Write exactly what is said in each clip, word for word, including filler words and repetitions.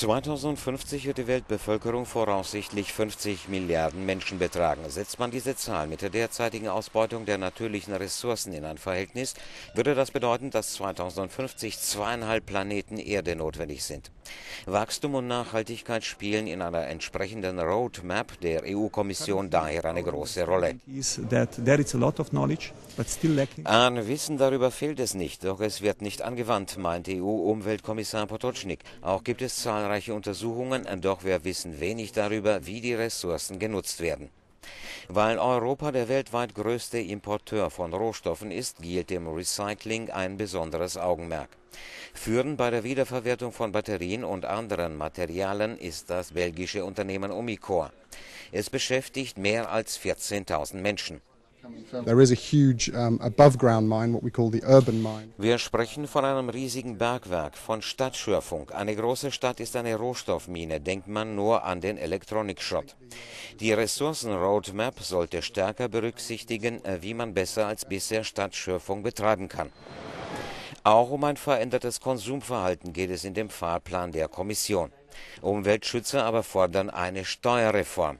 zweitausendfünfzig wird die Weltbevölkerung voraussichtlich fünfzig Milliarden Menschen betragen. Setzt man diese Zahl mit der derzeitigen Ausbeutung der natürlichen Ressourcen in ein Verhältnis, würde das bedeuten, dass zweitausendfünfzig zweieinhalb Planeten Erde notwendig sind. Wachstum und Nachhaltigkeit spielen in einer entsprechenden Roadmap der E U-Kommission daher eine große Rolle. An Wissen darüber fehlt es nicht, doch es wird nicht angewandt, meint E U-Umweltkommissar Potocnik. Auch gibt es zahlreiche Untersuchungen, doch wir wissen wenig darüber, wie die Ressourcen genutzt werden. Weil Europa der weltweit größte Importeur von Rohstoffen ist, gilt dem Recycling ein besonderes Augenmerk. Führend bei der Wiederverwertung von Batterien und anderen Materialien ist das belgische Unternehmen Umicore. Es beschäftigt mehr als vierzehntausend Menschen. Wir sprechen von einem riesigen Bergwerk, von Stadtschürfung. Eine große Stadt ist eine Rohstoffmine, denkt man nur an den Elektronikschrott. Die Ressourcen-Roadmap sollte stärker berücksichtigen, wie man besser als bisher Stadtschürfung betreiben kann. Auch um ein verändertes Konsumverhalten geht es in dem Fahrplan der Kommission. Umweltschützer aber fordern eine Steuerreform.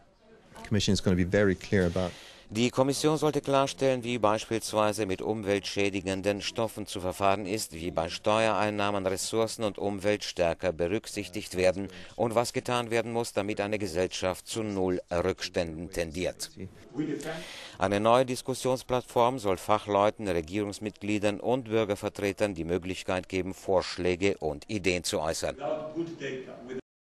The Commission is going to be very clear about Die Kommission sollte klarstellen, wie beispielsweise mit umweltschädigenden Stoffen zu verfahren ist, wie bei Steuereinnahmen Ressourcen und Umwelt stärker berücksichtigt werden und was getan werden muss, damit eine Gesellschaft zu null Rückständen tendiert. Eine neue Diskussionsplattform soll Fachleuten, Regierungsmitgliedern und Bürgervertretern die Möglichkeit geben, Vorschläge und Ideen zu äußern.